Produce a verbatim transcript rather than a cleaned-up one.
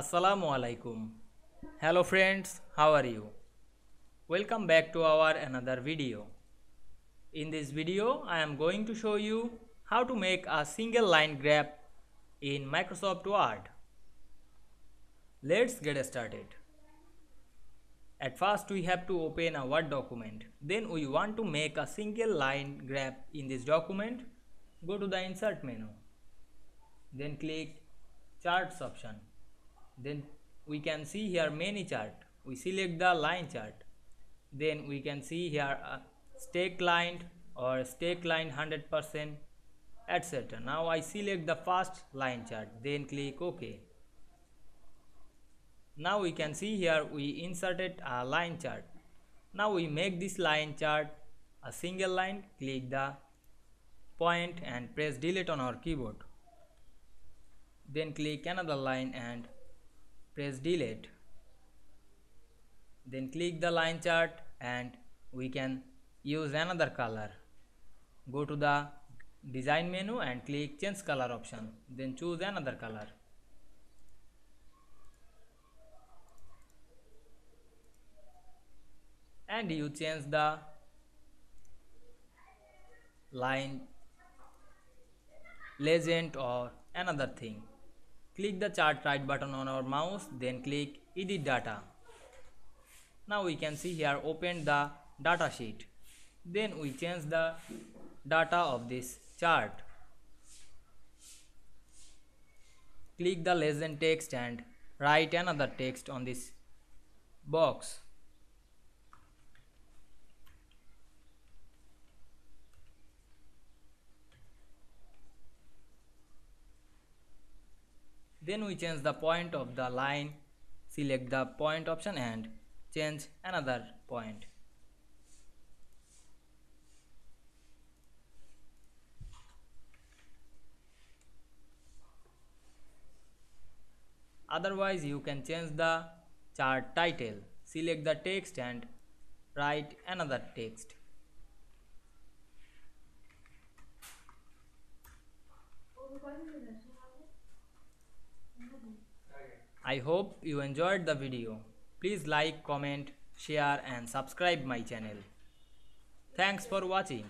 Assalamu alaikum. Hello friends, how are you? Welcome back to our another video. In this video I am going to show you how to make a single line graph in Microsoft Word. Let's get started. At first we have to open a Word document. Then we want to make a single line graph in this document. Go to the insert menu. Then click charts option. Then we can see here many chart. We select the line chart. Then we can see here a stack line or stack line one hundred percent, et cetera. Now I select the first line chart. Then click OK. Now we can see here we inserted a line chart. Now we make this line chart a single line. Click the point and press delete on our keyboard. Then click another line and press delete. Then click the line chart and we can use another color. Go to the design menu and click change color option. Then choose another color. And you change the line legend or another thing. Click the chart right button on our mouse, then click edit data. Now we can see here open the data sheet. Then we change the data of this chart. Click the legend text and write another text on this box. Then we change the point of the line, select the point option and change another point. Otherwise you can change the chart title, select the text and write another text. I hope you enjoyed the video. Please like, comment, share and subscribe my channel. Thanks for watching.